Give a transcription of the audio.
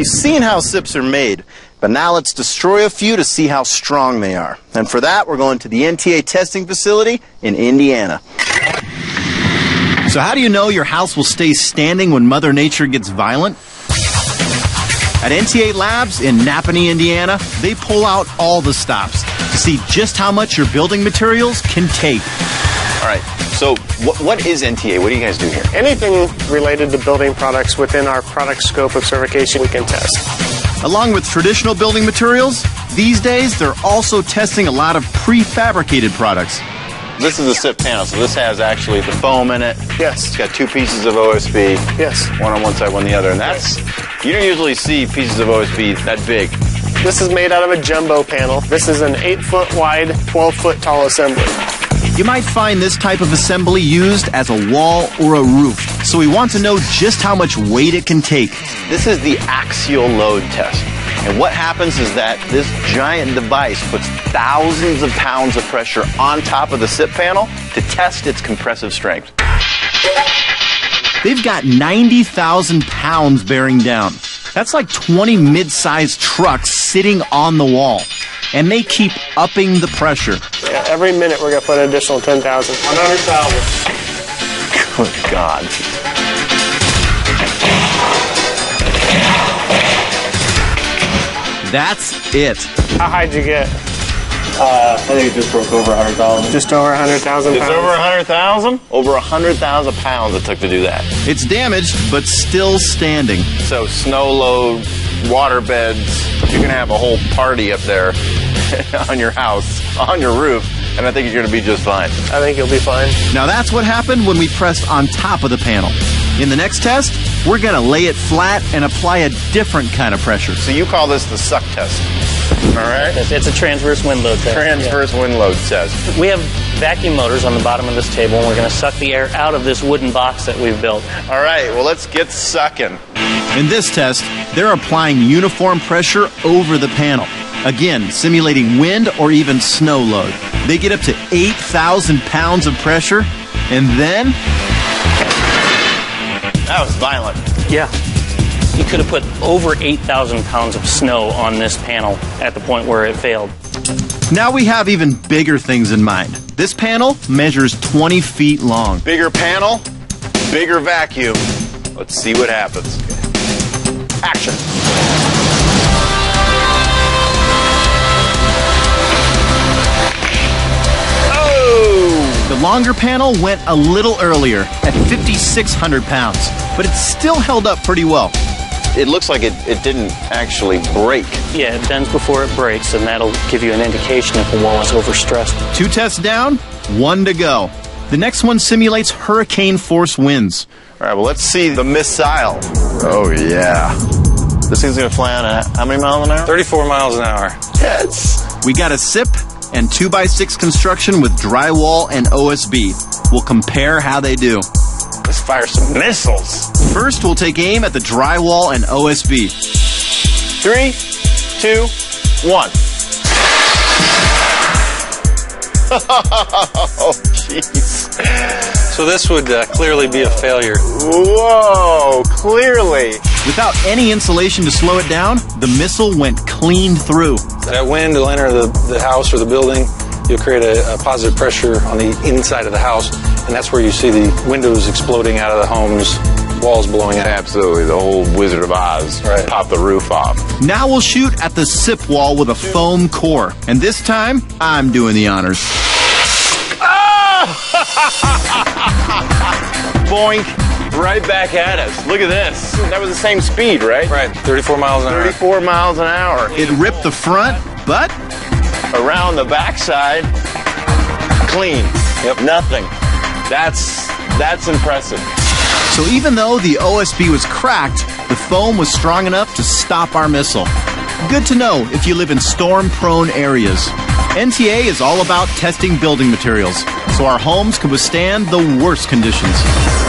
We've seen how SIPs are made, but now let's destroy a few to see how strong they are. And for that, we're going to the NTA testing facility in Indiana. So how do you know your house will stay standing when Mother Nature gets violent? At NTA Labs in Napanee, Indiana, they pull out all the stops to see just how much your building materials can take. All right, so what is NTA? What do you guys do here? Anything related to building products within our product scope of certification we can test. Along with traditional building materials, these days they're also testing a lot of prefabricated products. This is a SIP panel, so this has actually the foam in it. Yes. It's got two pieces of OSB. Yes. One on one side, one the other, and that's, you don't usually see pieces of OSB that big. This is made out of a jumbo panel. This is an 8-foot wide, 12-foot tall assembly. You might find this type of assembly used as a wall or a roof, so we want to know just how much weight it can take. This is the axial load test, and what happens is that this giant device puts thousands of pounds of pressure on top of the SIP panel to test its compressive strength. They've got 90,000 pounds bearing down. That's like 20 mid-sized trucks sitting on the wall, and they keep upping the pressure. Yeah, every minute we're going to put an additional 10,000. 100,000. Good God. That's it. How high'd you get? I think it just broke over 100,000. Just over 100,000 pounds. It's over 100,000? Over 100,000 pounds it took to do that. It's damaged, but still standing. So snow load, water beds, you're gonna have a whole party up there on your house, on your roof, and I think you're gonna be just fine. I think you'll be fine. Now that's what happened when we pressed on top of the panel. In the next test, we're gonna lay it flat and apply a different kind of pressure. So you call this the suck test, all right? It's a transverse wind load test. Transverse wind load test. We have vacuum motors on the bottom of this table, and we're gonna suck the air out of this wooden box that we've built. All right, well, let's get sucking. In this test, they're applying uniform pressure over the panel. Again, simulating wind or even snow load. They get up to 8,000 pounds of pressure, and then... That was violent. Yeah. You could have put over 8,000 pounds of snow on this panel at the point where it failed. Now we have even bigger things in mind. This panel measures 20 feet long. Bigger panel, bigger vacuum. Let's see what happens. Action. Oh! The longer panel went a little earlier at 5,600 pounds, but it still held up pretty well. It looks like it didn't actually break. Yeah, it bends before it breaks, and that'll give you an indication if the wall is overstressed. Two tests down, one to go. The next one simulates hurricane-force winds. All right, well, let's see the missile. Oh, yeah. This thing's going to fly on at how many miles an hour? 34 miles an hour. Yes. We got a SIP and 2x6 construction with drywall and OSB. We'll compare how they do. Let's fire some missiles. First, we'll take aim at the drywall and OSB. 3, 2, 1. Oh, jeez. So this would clearly be a failure. Whoa, clearly. Without any insulation to slow it down, the missile went clean through. That wind will enter the house or the building. You'll create a positive pressure on the inside of the house, and that's where you see the windows exploding out of the homes, walls blowing out. Absolutely, the whole Wizard of Oz. Right. Pop the roof off. Now we'll shoot at the SIP wall with a foam core, and this time, I'm doing the honors. Boink, right back at us. Look at this. That was the same speed, right? Right, 34 miles an hour. 34 miles an hour. It ripped the front, but... around the backside, clean. Yep. Nothing. That's impressive. So even though the OSB was cracked, the foam was strong enough to stop our missile. Good to know if you live in storm-prone areas. NTA is all about testing building materials, so our homes can withstand the worst conditions.